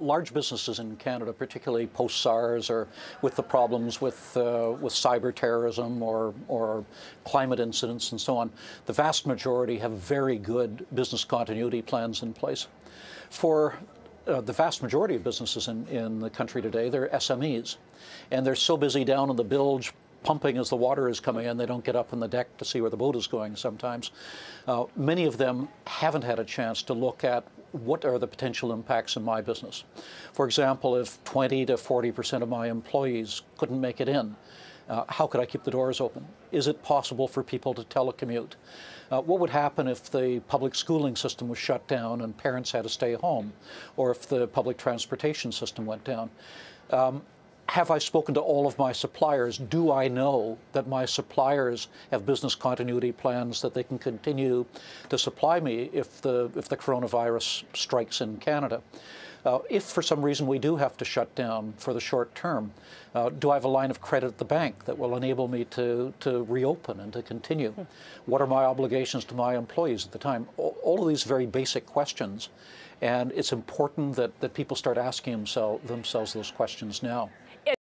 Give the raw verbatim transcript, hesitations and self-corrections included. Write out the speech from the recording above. Large businesses in Canada, particularly post SARS, or with the problems with uh, with cyber terrorism or or climate incidents and so on, the vast majority have very good business continuity plans in place. For uh, the vast majority of businesses in, in the country today, they're S M Es, and they're so busy down in the bilge pumping as the water is coming in, they don't get up on the deck to see where the boat is going sometimes. Uh, many of them haven't had a chance to look at what are the potential impacts in my business. For example, if twenty to forty percent of my employees couldn't make it in, uh, how could I keep the doors open? Is it possible for people to telecommute? Uh, what would happen if the public schooling system was shut down and parents had to stay home, or if the public transportation system went down? Um, Have I spoken to all of my suppliers? Do I know that my suppliers have business continuity plans that they can continue to supply me if the, if the coronavirus strikes in Canada? Uh, if for some reason we do have to shut down for the short term, uh, do I have a line of credit at the bank that will enable me to, to reopen and to continue? Hmm. What are my obligations to my employees at the time? All, all of these very basic questions, and it's important that, that people start asking themselves, themselves those questions now.